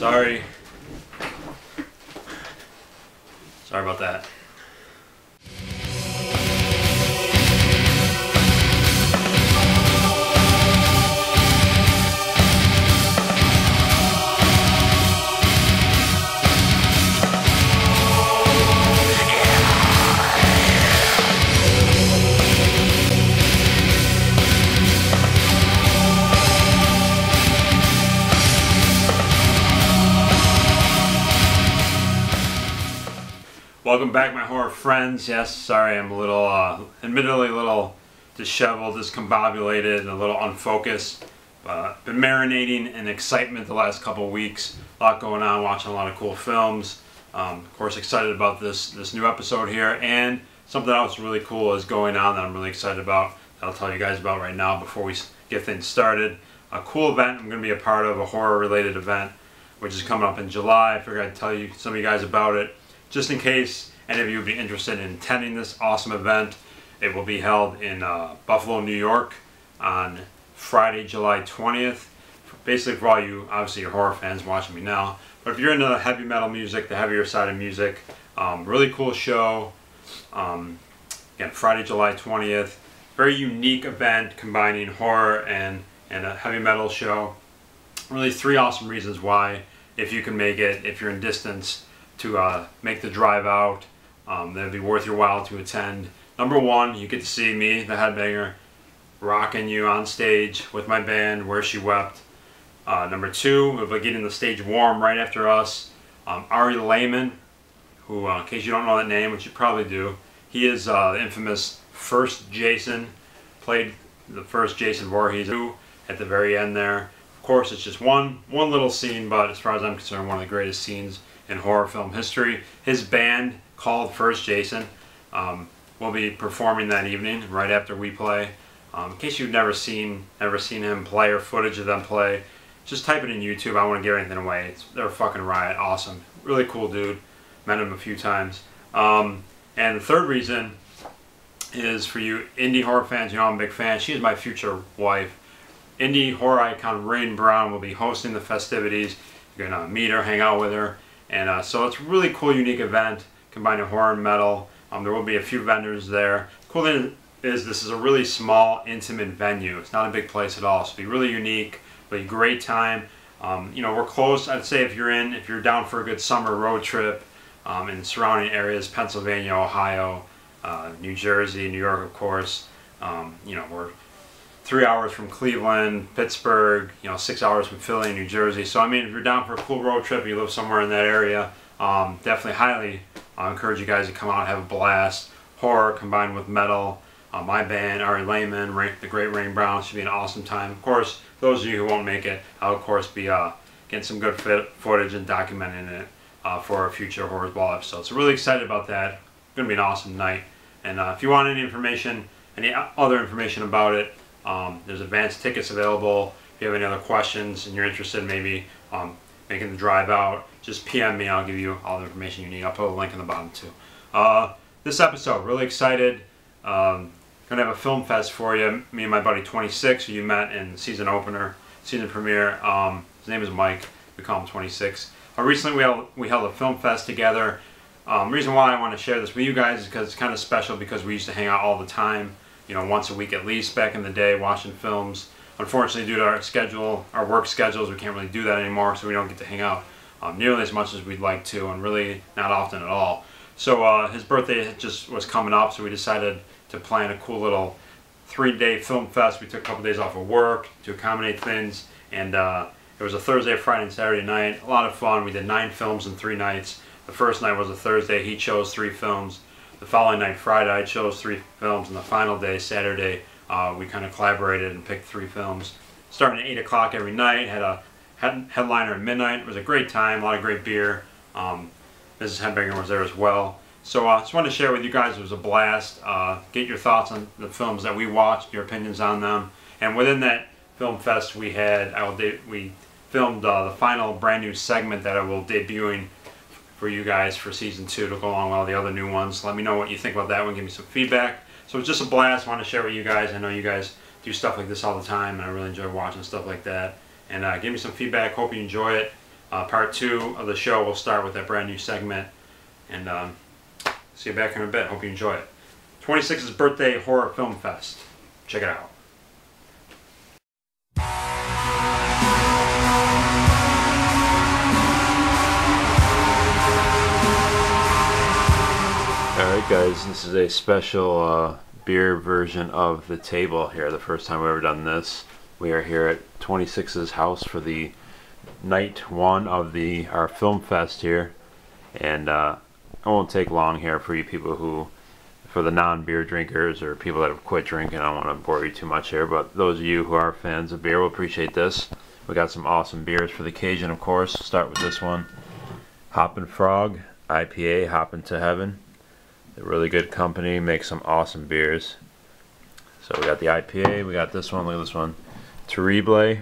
Sorry about that. Welcome back, my horror friends. Yes, sorry, I'm a little, admittedly a little disheveled, discombobulated, and a little unfocused. Been marinating in excitement the last couple of weeks. A lot going on, watching a lot of cool films. Of course, excited about this new episode here, and something else really cool is going on that I'm really excited about, that I'll tell you guys about right now before we get things started. A cool event I'm going to be a part of, a horror-related event, which is coming up in July. I figured I'd tell you, some of you guys about it, just in case any of you would be interested in attending this awesome event. It will be held in Buffalo, New York on Friday, July 20th. Basically for all you, obviously your horror fans watching me now, but if you're into the heavy metal music, the heavier side of music, really cool show. Again, Friday, July 20th. Very unique event combining horror and a heavy metal show. Really three awesome reasons why, if you can make it, if you're in distance, to make the drive out, that'd be worth your while to attend. Number one, you get to see me, the headbanger, rocking you on stage with my band, Where She Wept. Number two, we'll be getting the stage warm right after us. Ari Lehman, who, in case you don't know that name, which you probably do, he is the infamous First Jason, played the first Jason Voorhees at the very end there. Of course, it's just one little scene, but as far as I'm concerned, one of the greatest scenes in horror film history. His band, called First Jason, will be performing that evening right after we play. In case you've never seen him play or footage of them play, just type it in YouTube. I don't want to give anything away. They're a fucking riot. Awesome. Really cool dude. Met him a few times. And the third reason is for you indie horror fans. You know I'm a big fan. She is my future wife. Indie horror icon Raine Brown will be hosting the festivities. You're going to meet her, hang out with her. And so it's a really cool, unique event combining horror and metal. There will be a few vendors there. The cool thing is this is a really small, intimate venue. It's not a big place at all. So it'll be really unique, but a great time. You know, we're close. I'd say if you're down for a good summer road trip in surrounding areas, Pennsylvania, Ohio, New Jersey, New York, of course. You know, we're 3 hours from Cleveland, Pittsburgh, you know, 6 hours from Philly, New Jersey. So, I mean, if you're down for a cool road trip, you live somewhere in that area, definitely highly encourage you guys to come out and have a blast. Horror combined with metal. My band, Ari Lehman, the great Raine Brown, should be an awesome time. Of course, those of you who won't make it, I'll, of course, be getting some good footage and documenting it for our future Horrors Ball episode. So, really excited about that. It's going to be an awesome night. And if you want any information, any other information about it, there's advanced tickets available. If you have any other questions and you're interested in maybe making the drive out, just PM me. I'll give you all the information you need. I'll put a link in the bottom too. This episode, really excited. Gonna have a film fest for you. Me and my buddy 26, who you met in season premiere. His name is Mike. We call him 26. Recently we held a film fest together. Reason why I want to share this with you guys is because it's kind of special, because we used to hang out all the time. You know, once a week at least back in the day, watching films. Unfortunately, due to our schedule, our work schedules, we can't really do that anymore, so we don't get to hang out nearly as much as we'd like to, and really not often at all. So his birthday just was coming up, so we decided to plan a cool little 3-day film fest. We took a couple days off of work to accommodate things, and it was a Thursday, Friday, and Saturday night. A lot of fun. We did 9 films in 3 nights. The first night was a Thursday. He chose 3 films. The following night, Friday, I chose 3 films, and the final day, Saturday, we kind of collaborated and picked 3 films. Starting at 8 o'clock every night, had a headliner at midnight. It was a great time, a lot of great beer. Mrs. Hembinger was there as well. So I just wanted to share with you guys, it was a blast. Get your thoughts on the films that we watched, your opinions on them. And within that film fest we had, we filmed the final brand new segment that I will be debuting for you guys for season 2 to go along with all the other new ones. Let me know what you think about that one. Give me some feedback. So it's just a blast. I want to share with you guys. I know you guys do stuff like this all the time, and I really enjoy watching stuff like that. And give me some feedback. Hope you enjoy it. Part two of the show will start with that brand new segment, and see you back in a bit. Hope you enjoy it. 26's Birthday Horror Film Fest. Check it out. Alright guys, this is a special beer version of the table here. The first time we've ever done this. We are here at 26's house for the night one of our film fest here, and it won't take long here for you people who, for the non-beer drinkers or people that have quit drinking, I don't want to bore you too much here, but those of you who are fans of beer will appreciate this. We got some awesome beers for the occasion, of course. We'll start with this one, Hoppin' Frog IPA, Hoppin' to Heaven. They're really good company, makes some awesome beers. So we got the IPA, we got this one, look at this one, Terrible,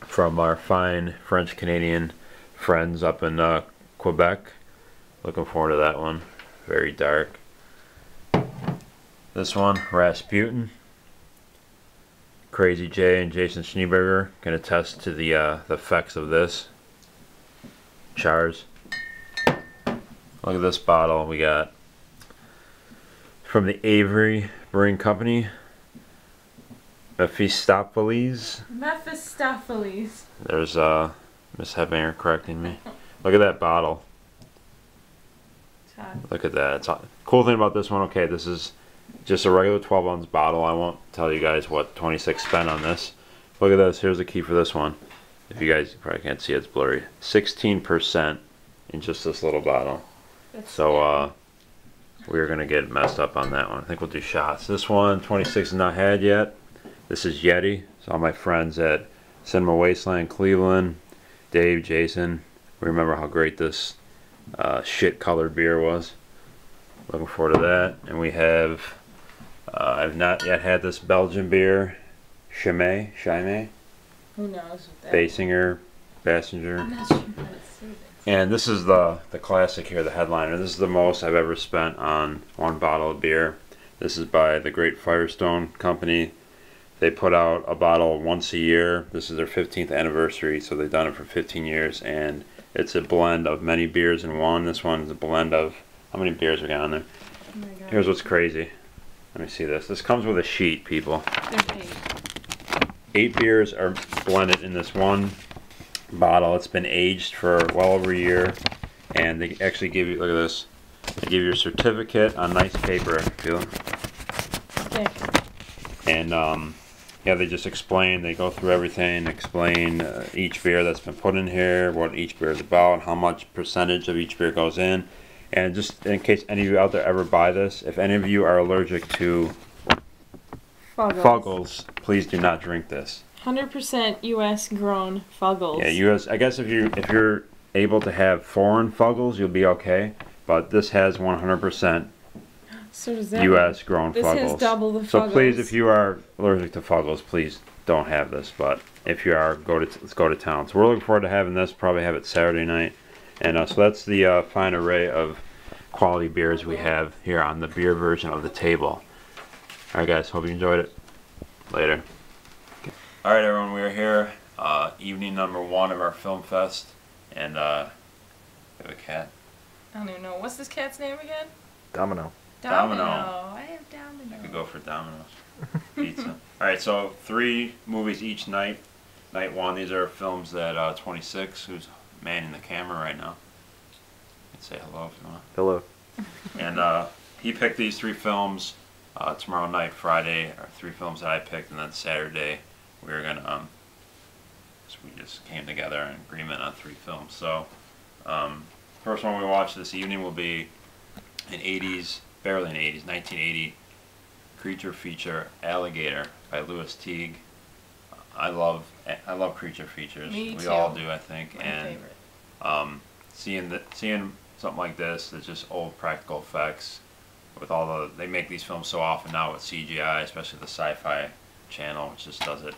from our fine French-Canadian friends up in Quebec. Looking forward to that one. Very dark. This one, Rasputin. Crazy Jay and Jason Schneeberger can attest to the effects of this. Chars. Look at this bottle we got from the Avery Brewing Company. Mephistopheles. Mephistopheles. There's Miss Hebinger correcting me. Look at that bottle. Look at that. It's hot. Cool thing about this one, okay, this is just a regular 12-ounce bottle. I won't tell you guys what 26 spent on this. Look at this. Here's the key for this one. If you guys probably can't see, it's blurry. 16% in just this little bottle. That's so we're gonna get messed up on that one. I think we'll do shots. This one 26 has not had yet. This is Yeti. It's all my friends at Cinema Wasteland, Cleveland. Dave, Jason. We remember how great this shit-colored beer was. Looking forward to that. And we have, I've not yet had this Belgian beer, Chimay. Chimay? Who knows? Basinger, Bassinger. I'm not sure how to say this. And this is the classic here, the headliner. This is the most I've ever spent on one bottle of beer. This is by the great Firestone company. They put out a bottle once a year. This is their 15th anniversary, so they've done it for 15 years. And it's a blend of many beers in one. This one's a blend of, how many beers we got on there? Oh my God. Here's what's crazy. Let me see this. This comes with a sheet, people. There's eight beers are blended in this one bottle. It's been aged for well over a year. And they actually give you, look at this. They give you a certificate on nice paper. Feel it? Thick. And, yeah, they just explain, they go through everything, explain each beer that's been put in here, what each beer is about, how much percentage of each beer goes in. And just in case any of you out there ever buy this, if any of you are allergic to Fuggles, please do not drink this. 100% U.S. grown Fuggles. Yeah, U.S. I guess if you're able to have foreign Fuggles, you'll be okay. But this has 100%. So does that U.S. grown Fuggles. This has double the Fuggles. So please, if you are allergic to Fuggles, please don't have this. But if you are, let's go to town. So we're looking forward to having this. Probably have it Saturday night. And so that's the fine array of quality beers we have here on the beer version of the table. All right, guys. Hope you enjoyed it. Later. All right, everyone. We are here. Evening number one of our film fest. And we have a cat. I don't even know. What's this cat's name again? Domino. Domino. I have Domino. I could go for Domino's pizza. Alright, so 3 movies each night. Night one, these are films that 26, who's manning the camera right now, you can say hello if you want. Hello. And he picked these 3 films. Tomorrow night, Friday, are 3 films that I picked, and then Saturday we were going to, so we just came together in agreement on 3 films. So, first one we watch this evening will be an 1980 creature feature, Alligator by Lewis Teague. I love creature features. Me too. We all do, I think. My favorite. Seeing something like this, that's just old practical effects. With all they make these films so often now with CGI, especially the Sci-Fi Channel, which just does it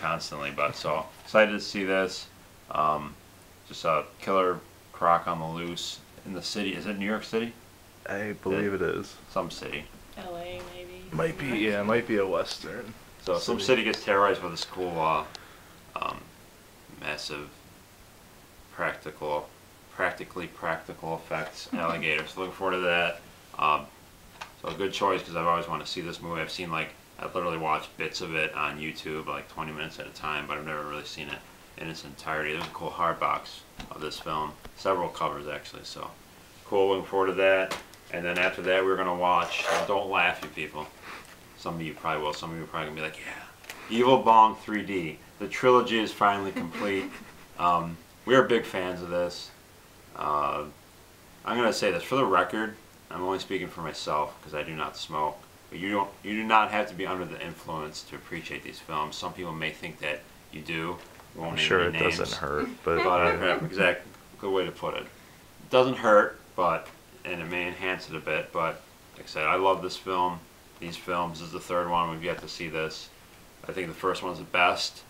constantly. But so excited to see this. Just a killer croc on the loose in the city. Is it New York City? I believe it is. Some city. LA, maybe. Might be, yeah, it might be a western. So some city gets terrorized by this cool, massive practical effects Alligator. So looking forward to that. So a good choice because I've always wanted to see this movie. I've seen like, I've literally watched bits of it on YouTube, like 20 minutes at a time, but I've never really seen it in its entirety. There's a cool hard box of this film, several covers actually, so cool, looking forward to that. And then after that we're gonna watch, don't laugh you people, some of you probably will, some of you are probably gonna be like, yeah, Evil Bong 3D, the trilogy is finally complete. We're big fans of this. I'm gonna say this for the record, I'm only speaking for myself because I do not smoke, but you do not have to be under the influence to appreciate these films. Some people may think that you do. I'm sure it doesn't hurt, but exactly, good way to put it. It doesn't hurt, but and it may enhance it a bit. But like I said, I love this film. These films, this is the third one. We've yet to see this. I think the first one's the best.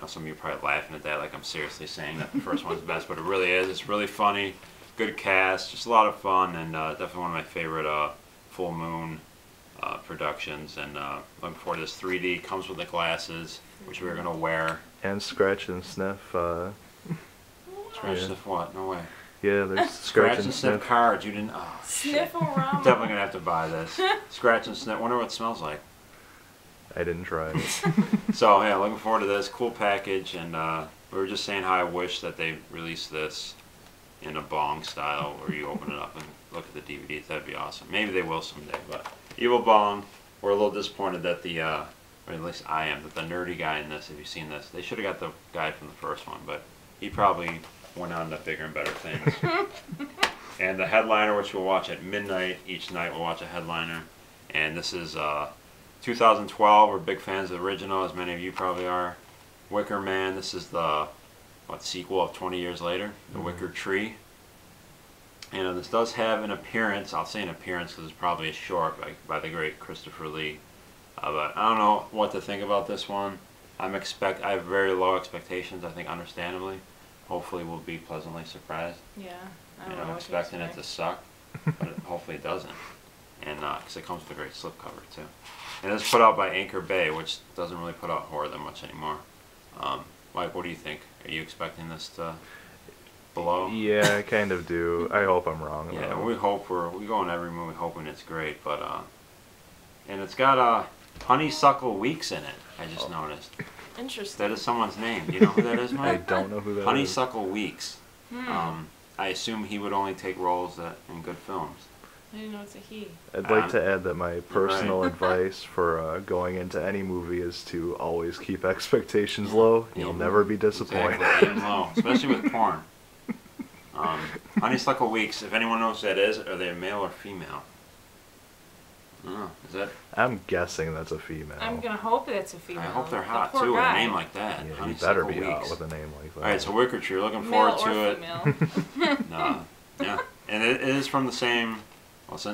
Now some of you are probably laughing at that, like I'm seriously saying that the first one's the best, but it really is. It's really funny, good cast, just a lot of fun, and definitely one of my favorite Full Moon productions. And looking forward to this 3D. Comes with the glasses, which we're gonna wear. And scratch and sniff. Scratch and sniff what? No way. Yeah, there's scratch and sniff cards. You didn't. Oh, Sniff-a-rama. Definitely gonna have to buy this. Scratch and sniff. Wonder what it smells like. I didn't try it. So yeah, looking forward to this cool package. And we were just saying how I wish that they released this in a bong style, where you open it up and look at the DVDs. That'd be awesome. Maybe they will someday. But Evil Bong. We're a little disappointed that the. Or at least I am, that the nerdy guy in this, if you've seen this, they should have got the guy from the first one, but he probably went on to bigger and better things. And the headliner, which we'll watch at midnight, each night we'll watch a headliner, and this is 2012, we're big fans of the original, as many of you probably are. Wicker Man, this is the sequel of 20 years later, the Wicker Tree. And this does have an appearance, I'll say an appearance because it's probably a short, by the great Christopher Lee. But I don't know what to think about this one. I have very low expectations, I think understandably. Hopefully we'll be pleasantly surprised. Yeah. I'm expecting it to suck, but hopefully it doesn't. And because it comes with a great slipcover too. And it's put out by Anchor Bay, which doesn't really put out horror that much anymore. Mike, what do you think? Are you expecting this to blow? Yeah, I kind of do. I hope I'm wrong. Yeah, though. We go on every movie hoping it's great, but and it's got Honeysuckle Weeks in it, I just noticed. Interesting. That is someone's name. Do you know who that is, Mike? I don't know who that is. Honeysuckle Weeks. Hmm. I assume he would only take roles in good films. I didn't know it's a he. I'd like to add that my personal advice for going into any movie is to always keep expectations low. You'll never be disappointed. Exactly. Low, especially with porn. Honeysuckle Weeks, if anyone knows who that is, are they male or female? Oh, is that? I'm guessing that's a female. I'm going to hope that's a female. I hope they're hot, too, with a name like that. Yeah, you better be hot with a name like that. All right, so Wicker Tree, looking forward to it. Male or female. Yeah. And it is from the same, it's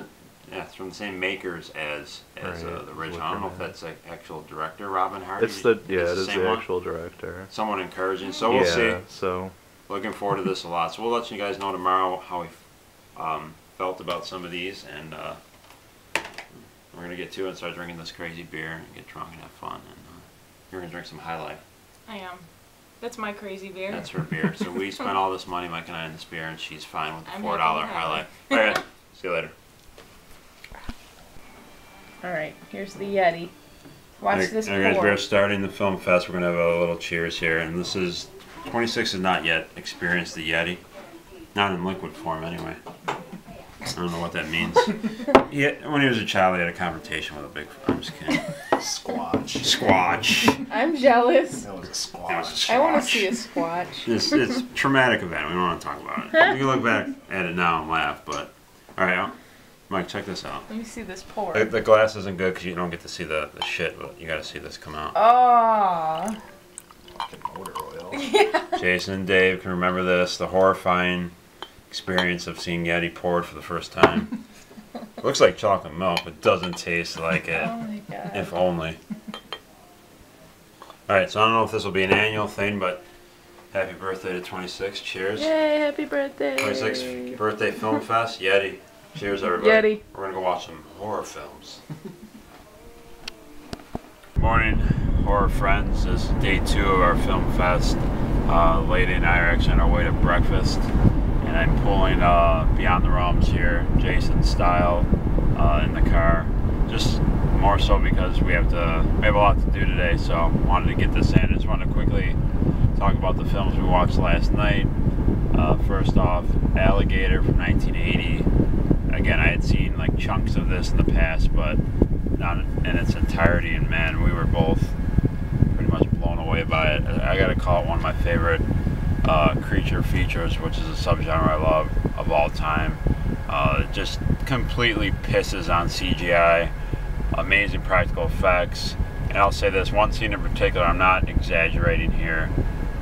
from the same makers as the original. I don't know if that's the actual director, Robin Hardy. It is the actual director. Someone encouraging, so we'll see. So looking forward to this a lot. So we'll let you guys know tomorrow how we felt about some of these, and we're going to get to it and start drinking this crazy beer and get drunk and have fun. And you're going to drink some High Life. I am. That's my crazy beer. That's her beer. So we spent all this money, Mike and I, on this beer, and she's fine with the $4 High Life. All right. See you later. All right. Here's the Yeti. Watch this pour. All right, guys, we're starting the film fest. We're going to have a little cheers here. And this is... 26 has not yet experienced the Yeti. Not in liquid form, anyway. I don't know what that means. When he was a child, he had a confrontation with a big... I'm just kidding. Squatch. I'm jealous. That was a squatch. I want to see a squatch. It's a traumatic event. We don't want to talk about it. We can look back at it now and laugh, but... All right, Mike, check this out. Let me see this pour. The glass isn't good because you don't get to see the shit, but you got to see this come out. Oh. Fucking motor oil. Yeah. Jason and Dave can remember this. The horrifying... experience of seeing Yeti poured for the first time. Looks like chocolate milk, but doesn't taste like it. Oh my God. If only. Alright, so I don't know if this will be an annual thing, but happy birthday to 26. Cheers. Yay, happy birthday. 26th birthday film fest, Yeti. Cheers, everybody. Yeti. We're going to go watch some horror films. Good morning, horror friends. This is day 2 of our film fest. Lady and I are actually on our way to breakfast, and I'm pulling Beyond the Realms here, Jason style, in the car. Just more so because we have a lot to do today, so wanted to get this in. I just wanted to quickly talk about the films we watched last night. First off, Alligator from 1980. Again, I had seen like chunks of this in the past, but not in its entirety, and man, we were both pretty much blown away by it. I gotta call it one of my favorite creature features, which is a subgenre I love, of all time. It just completely pisses on CGI, amazing practical effects, and I'll say this, one scene in particular, I'm not exaggerating here,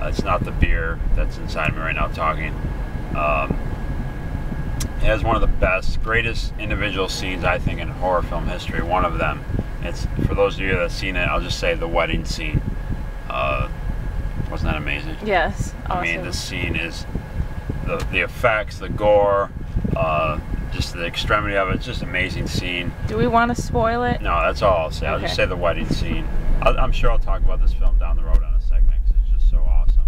it's not the beer that's inside me right now talking, it has one of the best, greatest individual scenes, I think, in horror film history, one of them. It's, for those of you that have seen it, I'll just say the wedding scene. Wasn't that amazing? Yes, awesome. I mean, this scene is, the effects, the gore, just the extremity of it, it's just an amazing scene. Do we want to spoil it? No, that's all I'll say. Okay. I'll just say the wedding scene. I'm sure I'll talk about this film down the road on a segment because it's just so awesome.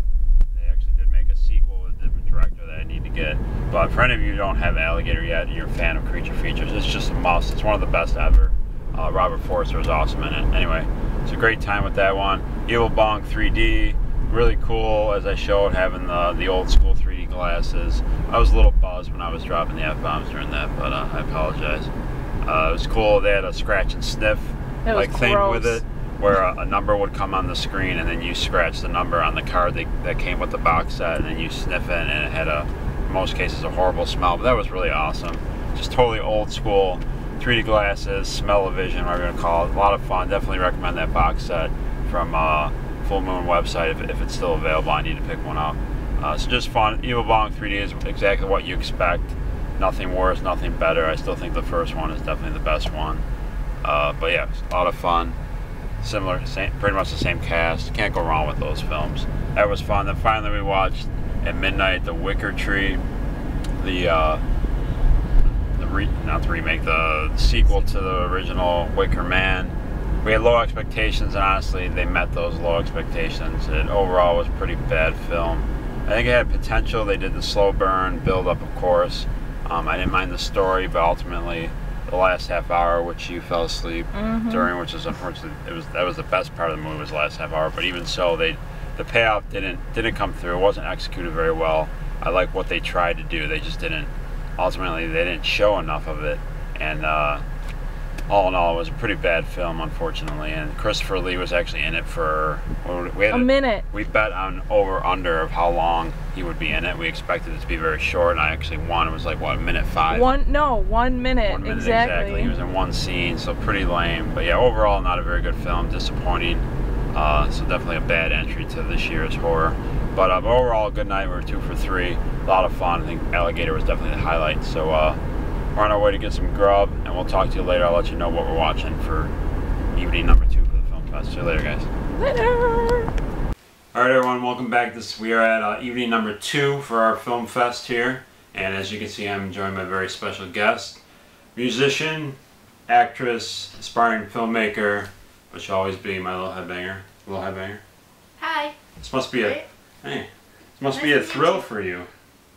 They actually did make a sequel with a different director that I need to get. But for any of you who don't have Alligator yet and you're a fan of creature features, it's just a must. It's one of the best ever. Robert Forster was awesome in it. Anyway, it's a great time with that one. Evil Bong 3D, really cool, as I showed, having the old school 3D glasses. I was a little buzzed when I was dropping the F-bombs during that, but I apologize. It was cool. They had a scratch and sniff like thing with it, where a number would come on the screen and then you scratch the number on the card that came with the box set, and then you sniff it, and it had in most cases a horrible smell, but that was really awesome. Just totally old school 3D glasses, smell-o-vision, whatever you want to call it. A lot of fun. Definitely recommend that box set from Full Moon website if it's still available. I need to pick one up. So just fun. Evil Bong 3D is exactly what you expect. Nothing worse, nothing better. I still think the first one is definitely the best one. But yeah, a lot of fun. Pretty much the same cast. Can't go wrong with those films. That was fun. Then finally we watched at midnight the Wicker Tree, the sequel to the original Wicker Man. We had low expectations, and honestly, they met those low expectations. It overall was a pretty bad film. I think it had potential. They did the slow burn, build up, of course. I didn't mind the story, but ultimately, the last half hour, which you fell asleep during, which is unfortunately, that was the best part of the movie, was the last half hour. But even so, the payoff didn't come through. It wasn't executed very well. I like what they tried to do. They just didn't. Ultimately, they didn't show enough of it, and all in all, it was a pretty bad film, unfortunately. And Christopher Lee was actually in it for we had a minute. We bet on over/under of how long he would be in it. We expected it to be very short, and I actually won. It was like what, 1:05? 1 minute. 1 minute exactly. He was in one scene, so pretty lame. But yeah, overall, not a very good film. Disappointing. So definitely a bad entry to this year's horror. But overall, good night. We were 2 for 3. A lot of fun. I think Alligator was definitely the highlight. So we're on our way to get some grub, and we'll talk to you later. I'll let you know what we're watching for evening number 2 for the film fest. See you later, guys. Later. All right, everyone. Welcome back. We are at evening number 2 for our film fest here. And as you can see, I'm joined by a very special guest, musician, actress, aspiring filmmaker, which will always be my little headbanger. Little headbanger. Hi. This must be a. Hey, it must be a thrill for you,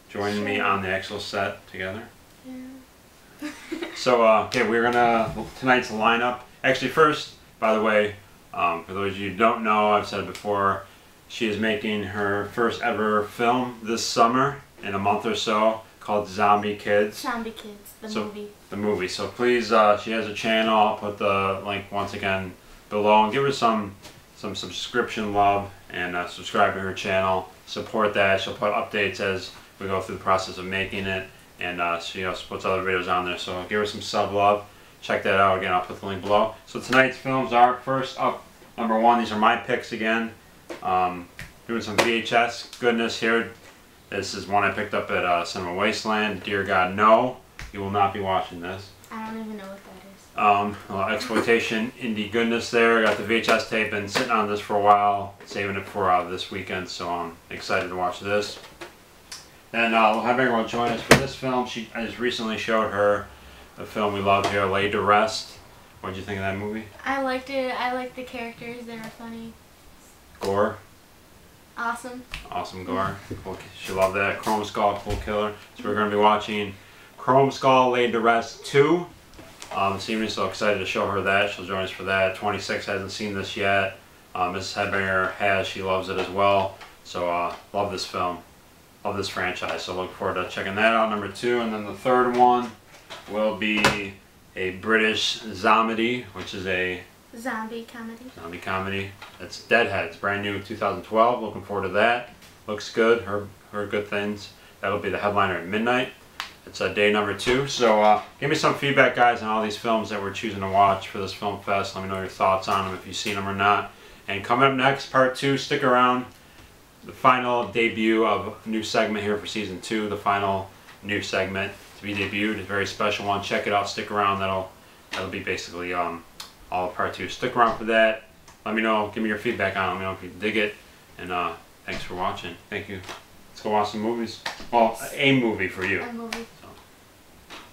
joining me on the actual set together. Yeah. So, okay, we're gonna, tonight's lineup, actually first, by the way, for those of you who don't know, I've said it before, she is making her first ever film this summer, in a month or so, called Zombie Kids. Zombie Kids, the movie. The movie, so please, she has a channel, I'll put the link once again below, and give her some subscription love, and subscribe to her channel, support that. She'll put updates as we go through the process of making it, and she also puts other videos on there, so give her some sub love. Check that out. Again, I'll put the link below. So tonight's films are, first up, number one, these are my picks again. Doing some VHS goodness here. This is one I picked up at Cinema Wasteland. Dear God, No. You will not be watching this. I don't even know what that is. Exploitation indie goodness there. Got the VHS tape, been sitting on this for a while, saving it for this weekend, so I'm excited to watch this. Then Heidberger will join us for this film. I just recently showed her the film we love here, Laid to Rest. What did you think of that movie? I liked it. I liked the characters. They were funny. Gore? Awesome gore. Cool. She loved that. Chrome Skull, cool killer. So we're going to be watching Chrome Skull Laid to Rest 2. This evening, so excited to show her that. She'll join us for that. 26 hasn't seen this yet. Mrs. Headbanger has. She loves it as well. So love this film. Love this franchise. So look forward to checking that out. Number 2. And then the third one will be a British zomedy, which is a zombie comedy. That's Deadhead. It's brand new, 2012. Looking forward to that. Looks good. Heard good things. That'll be the headliner at midnight. It's day number 2. So give me some feedback, guys, on all these films that we're choosing to watch for this film fest. Let me know your thoughts on them, if you've seen them or not. And coming up next, part 2. Stick around. The final debut of a new segment here for season 2. The final new segment to be debuted. A very special one. Check it out. Stick around. That'll be basically all of part 2. Stick around for that. Let me know. Give me your feedback on it. Let me know if you dig it. And thanks for watching. Thank you. Let's go watch some movies. Well, a movie for you. A movie. So,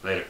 later.